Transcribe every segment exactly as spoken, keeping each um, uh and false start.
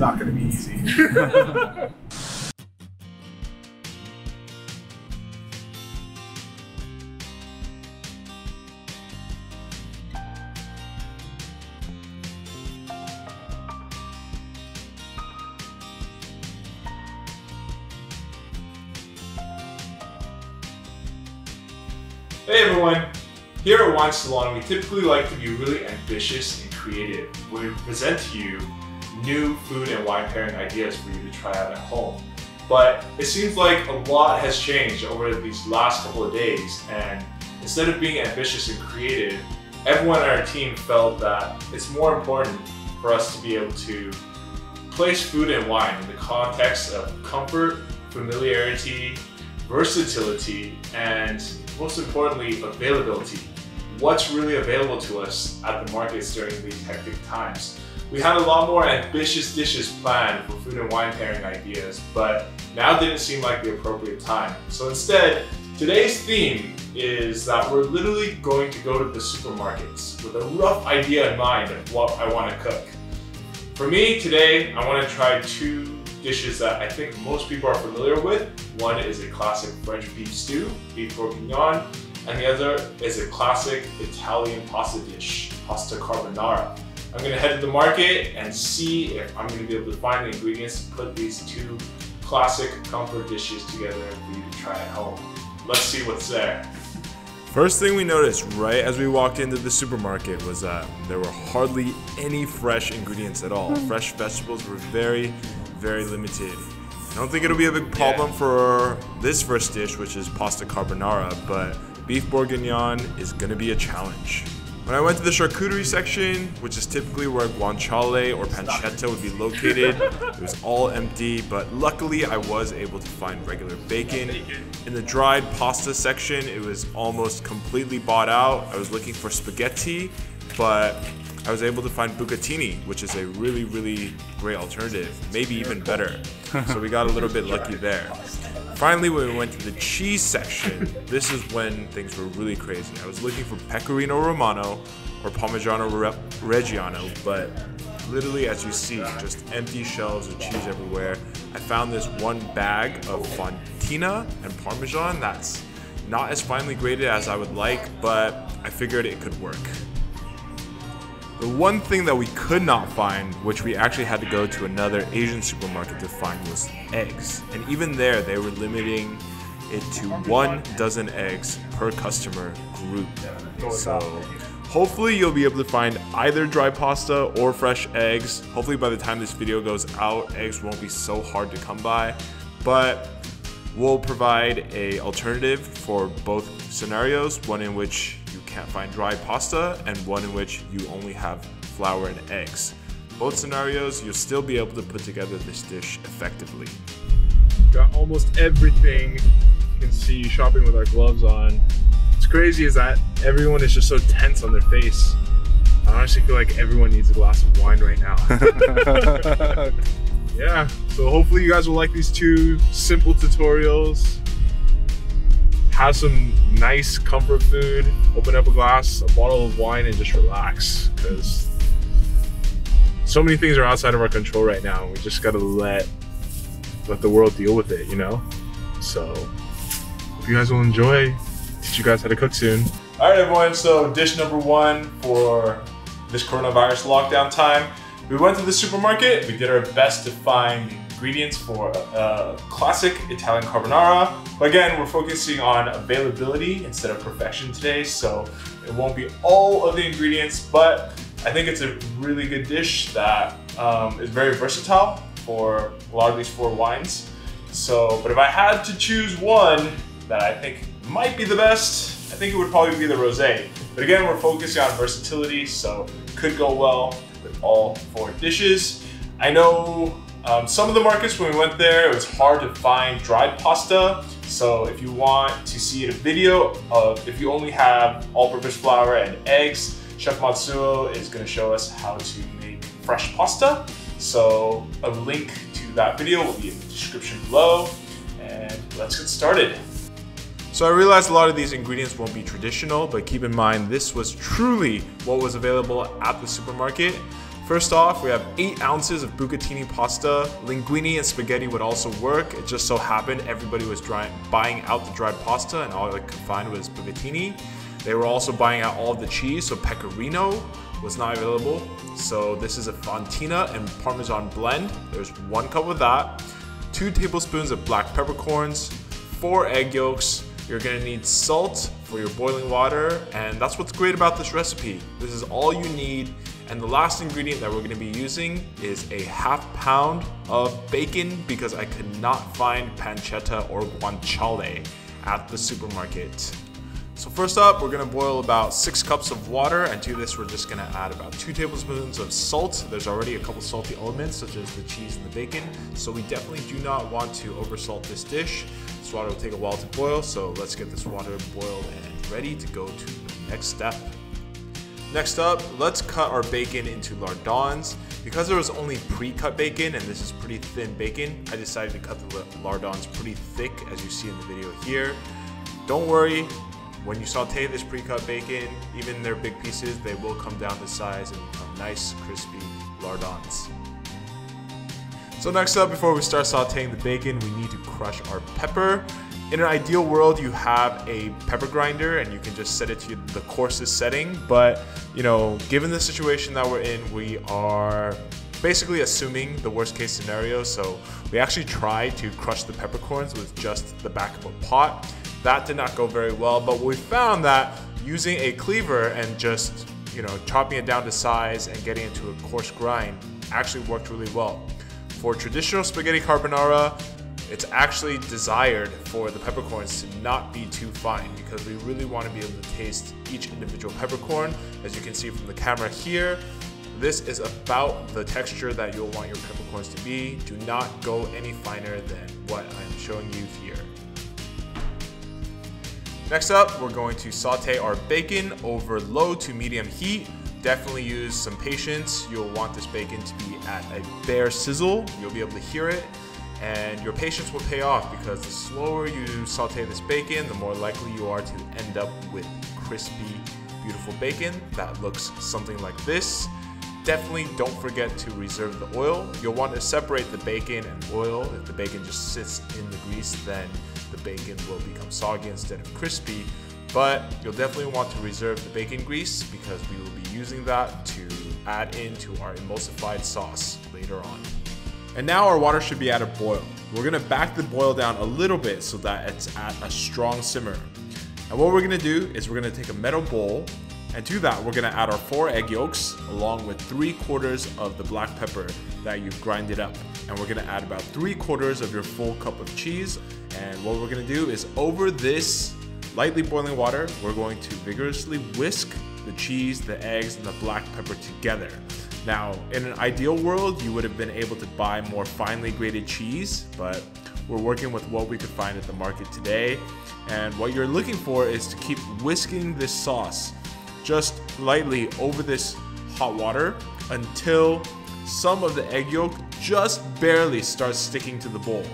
not going to be easy. Hey everyone! Here at Wine Salon, we typically like to be really ambitious and creative. We present to you new food and wine pairing ideas for you to try out at home. But it seems like a lot has changed over these last couple of days, and instead of being ambitious and creative, everyone on our team felt that it's more important for us to be able to place food and wine in the context of comfort, familiarity, versatility, and most importantly, availability. What's really available to us at the markets during these hectic times? We had a lot more ambitious dishes planned for food and wine pairing ideas, but now didn't seem like the appropriate time. So instead, today's theme is that we're literally going to go to the supermarkets with a rough idea in mind of what I want to cook. For me today, I want to try two dishes that I think most people are familiar with. One is a classic French beef stew, beef bourguignon, and the other is a classic Italian pasta dish, pasta carbonara. I'm going to head to the market and see if I'm going to be able to find the ingredients to put these two classic comfort dishes together for you to try at home. Let's see what's there. First thing we noticed right as we walked into the supermarket was that there were hardly any fresh ingredients at all. Fresh vegetables were very very limited. I don't think it'll be a big problem yeah. for this first dish, which is pasta carbonara, but beef bourguignon is gonna be a challenge. When I went to the charcuterie section, which is typically where guanciale or pancetta would be located, it was all empty, but luckily I was able to find regular bacon. In the dried pasta section, it was almost completely bought out. I was looking for spaghetti, but I was able to find bucatini, which is a really, really great alternative, maybe even better. So we got a little bit lucky there. Finally, when we went to the cheese section, this is when things were really crazy. I was looking for Pecorino Romano or Parmigiano Reggiano, but literally, as you see, just empty shelves of cheese everywhere. I found this one bag of Fontina and Parmesan that's not as finely grated as I would like, but I figured it could work. The one thing that we could not find, which we actually had to go to another Asian supermarket to find, was eggs. And even there, they were limiting it to one dozen eggs per customer group. So hopefully you'll be able to find either dry pasta or fresh eggs. Hopefully by the time this video goes out, eggs won't be so hard to come by. But we'll provide an alternative for both scenarios, one in which can't find dry pasta and one in which you only have flour and eggs. Both scenarios, you'll still be able to put together this dish effectively. Got almost everything you can see shopping with our gloves on. What's crazy is that everyone is just so tense on their face. I honestly feel like everyone needs a glass of wine right now. Yeah, so hopefully you guys will like these two simple tutorials. Have some nice comfort food, open up a glass, a bottle of wine, and just relax, because so many things are outside of our control right now. We just gotta let let the world deal with it, you know? So hope you guys will enjoy. Teach you guys how to cook soon. All right, everyone, so dish number one for this coronavirus lockdown time. We went to the supermarket. We did our best to find ingredients for a classic Italian carbonara. But again, we're focusing on availability instead of perfection today, so it won't be all of the ingredients, but I think it's a really good dish that um, is very versatile for a lot of these four wines. So, but if I had to choose one that I think might be the best, I think it would probably be the rosé. But again, we're focusing on versatility, so it could go well with all four dishes. I know Um, some of the markets, when we went there, it was hard to find dried pasta. So if you want to see a video of if you only have all-purpose flour and eggs, Chef Matsuo is going to show us how to make fresh pasta. So a link to that video will be in the description below. And let's get started. So I realized a lot of these ingredients won't be traditional, but keep in mind this was truly what was available at the supermarket. First off, we have eight ounces of bucatini pasta. Linguine and spaghetti would also work. It just so happened everybody was dry, buying out the dried pasta, and all I could find was bucatini. They were also buying out all the cheese, so pecorino was not available. So this is a Fontina and Parmesan blend. There's one cup of that, two tablespoons of black peppercorns, four egg yolks. You're gonna need salt for your boiling water, and that's what's great about this recipe. This is all you need. And the last ingredient that we're gonna be using is a half pound of bacon because I could not find pancetta or guanciale at the supermarket. So first up, we're gonna boil about six cups of water, and to this we're just gonna add about two tablespoons of salt. There's already a couple salty elements such as the cheese and the bacon, so we definitely do not want to oversalt this dish. This water will take a while to boil, so let's get this water boiled and ready to go to the next step. Next up, let's cut our bacon into lardons. Because there was only pre-cut bacon and this is pretty thin bacon, I decided to cut the lardons pretty thick as you see in the video here. Don't worry, when you saute this pre-cut bacon, even their big pieces, they will come down to size and become nice, crispy lardons. So next up, before we start sauteing the bacon, we need to crush our pepper. In an ideal world, you have a pepper grinder and you can just set it to the coarsest setting, but you know, given the situation that we're in, we are basically assuming the worst case scenario, so we actually tried to crush the peppercorns with just the back of a pot. That did not go very well, but we found that using a cleaver and just, you know, chopping it down to size and getting it to a coarse grind actually worked really well. For traditional spaghetti carbonara, it's actually desired for the peppercorns to not be too fine because we really want to be able to taste each individual peppercorn. As you can see from the camera here, this is about the texture that you'll want your peppercorns to be. Do not go any finer than what I'm showing you here. Next up, we're going to saute our bacon over low to medium heat. Definitely use some patience. You'll want this bacon to be at a bare sizzle. You'll be able to hear it. And your patience will pay off because the slower you saute this bacon, the more likely you are to end up with crispy, beautiful bacon that looks something like this. Definitely don't forget to reserve the oil. You'll want to separate the bacon and oil. If the bacon just sits in the grease, then the bacon will become soggy instead of crispy. But you'll definitely want to reserve the bacon grease because we will be using that to add into our emulsified sauce later on. And now our water should be at a boil. We're gonna back the boil down a little bit so that it's at a strong simmer. And what we're gonna do is we're gonna take a metal bowl, and to that we're gonna add our four egg yolks along with three quarters of the black pepper that you've grinded up. And we're gonna add about three quarters of your full cup of cheese. And what we're gonna do is over this lightly boiling water, we're going to vigorously whisk the cheese, the eggs, and the black pepper together. Now, in an ideal world, you would have been able to buy more finely grated cheese, but we're working with what we could find at the market today. And what you're looking for is to keep whisking this sauce just lightly over this hot water until some of the egg yolk just barely starts sticking to the bowl.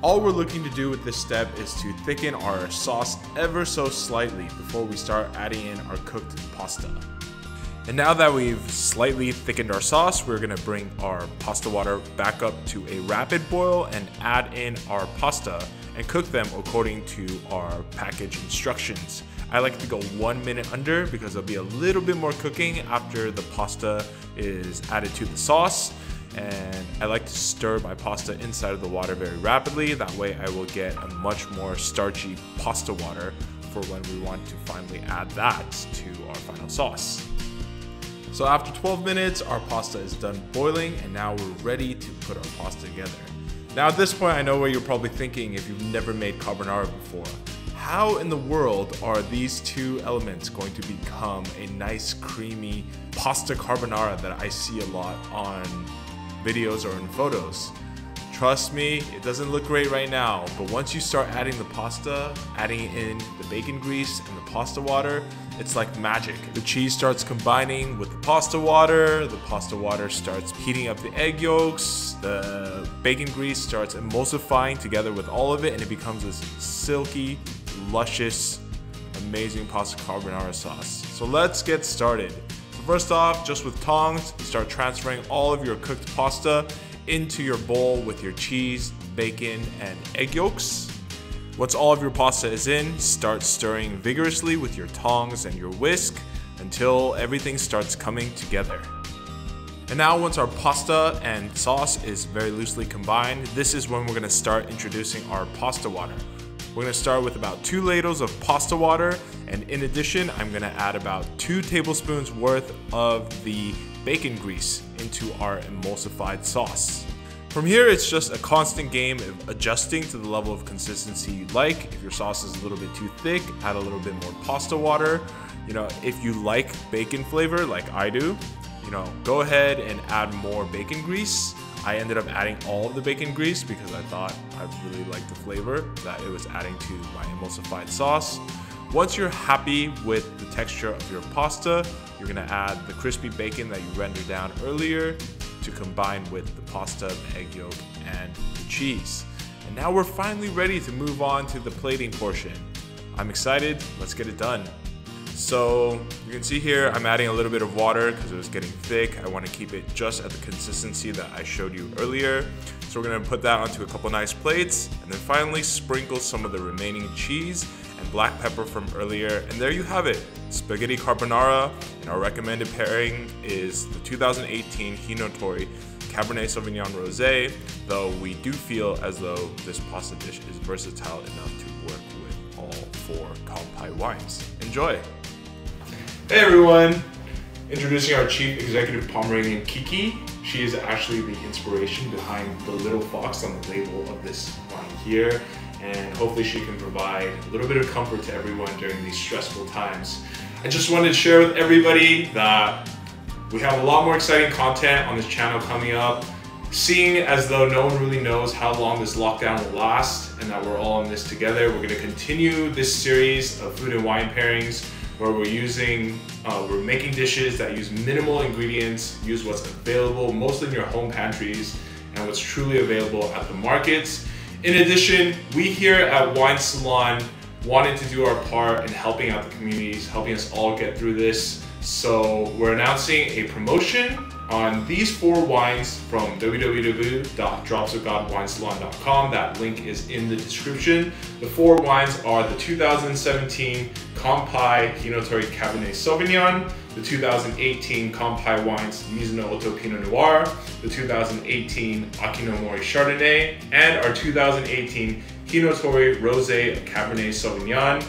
All we're looking to do with this step is to thicken our sauce ever so slightly before we start adding in our cooked pasta. And now that we've slightly thickened our sauce, we're gonna bring our pasta water back up to a rapid boil and add in our pasta and cook them according to our package instructions. I like to go one minute under because there'll be a little bit more cooking after the pasta is added to the sauce. And I like to stir my pasta inside of the water very rapidly. That way I will get a much more starchy pasta water for when we want to finally add that to our final sauce. So after twelve minutes, our pasta is done boiling, and now we're ready to put our pasta together. Now at this point, I know what you're probably thinking if you've never made carbonara before. How in the world are these two elements going to become a nice creamy pasta carbonara that I see a lot on videos or in photos? Trust me, it doesn't look great right now, but once you start adding the pasta, adding in the bacon grease and the pasta water, it's like magic. The cheese starts combining with the pasta water, the pasta water starts heating up the egg yolks, the bacon grease starts emulsifying together with all of it, and it becomes this silky, luscious, amazing pasta carbonara sauce. So let's get started. First off, just with tongs, start transferring all of your cooked pasta into your bowl with your cheese, bacon, and egg yolks. Once all of your pasta is in, start stirring vigorously with your tongs and your whisk until everything starts coming together. And now once our pasta and sauce is very loosely combined, this is when we're gonna start introducing our pasta water. We're gonna start with about two ladles of pasta water, and in addition, I'm gonna add about two tablespoons worth of the bacon grease into our emulsified sauce. From here, it's just a constant game of adjusting to the level of consistency you'd like. If your sauce is a little bit too thick, add a little bit more pasta water. You know, if you like bacon flavor like I do, you know, go ahead and add more bacon grease. I ended up adding all of the bacon grease because I thought I really liked the flavor that it was adding to my emulsified sauce. Once you're happy with the texture of your pasta, you're gonna add the crispy bacon that you rendered down earlier to combine with the pasta, the egg yolk, and the cheese. And now we're finally ready to move on to the plating portion. I'm excited, let's get it done. So you can see here, I'm adding a little bit of water because it was getting thick. I wanna keep it just at the consistency that I showed you earlier. So we're gonna put that onto a couple nice plates and then finally sprinkle some of the remaining cheese and black pepper from earlier. And there you have it, spaghetti carbonara. And our recommended pairing is the two thousand eighteen Hinotori Cabernet Sauvignon Rosé, though we do feel as though this pasta dish is versatile enough to work with all four Kanpai wines. Enjoy. Hey everyone! Introducing our Chief Executive Pomeranian Kiki. She is actually the inspiration behind the little fox on the label of this wine here, and hopefully she can provide a little bit of comfort to everyone during these stressful times. I just wanted to share with everybody that we have a lot more exciting content on this channel coming up. Seeing as though no one really knows how long this lockdown will last and that we're all in this together, we're going to continue this series of food and wine pairings where we're using, uh, we're making dishes that use minimal ingredients, use what's available mostly in your home pantries and what's truly available at the markets. In addition, we here at Wine Salon wanted to do our part in helping out the communities, helping us all get through this. So we're announcing a promotion on these four wines from w w w dot drops of god wine salon dot com. That link is in the description. The four wines are the two thousand seventeen Kanpai Hinotori Cabernet Sauvignon, the two thousand eighteen Kanpai Wines Mizuno Oto Pinot Noir, the two thousand eighteen Akinomori Chardonnay, and our two thousand eighteen Hinotori Rosé Cabernet Sauvignon.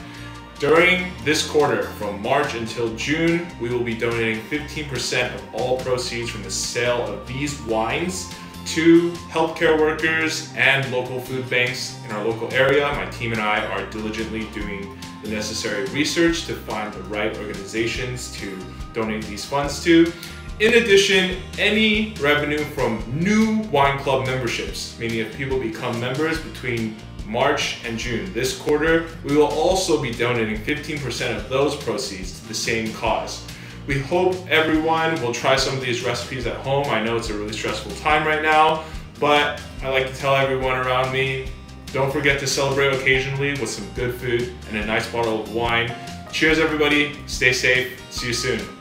During this quarter, from March until June, we will be donating fifteen percent of all proceeds from the sale of these wines to healthcare workers and local food banks in our local area. My team and I are diligently doing the necessary research to find the right organizations to donate these funds to. In addition, any revenue from new wine club memberships, meaning if people become members between March and June this quarter, we will also be donating fifteen percent of those proceeds to the same cause. We hope everyone will try some of these recipes at home. I know it's a really stressful time right now, but I like to tell everyone around me, don't forget to celebrate occasionally with some good food and a nice bottle of wine. Cheers everybody, stay safe, see you soon.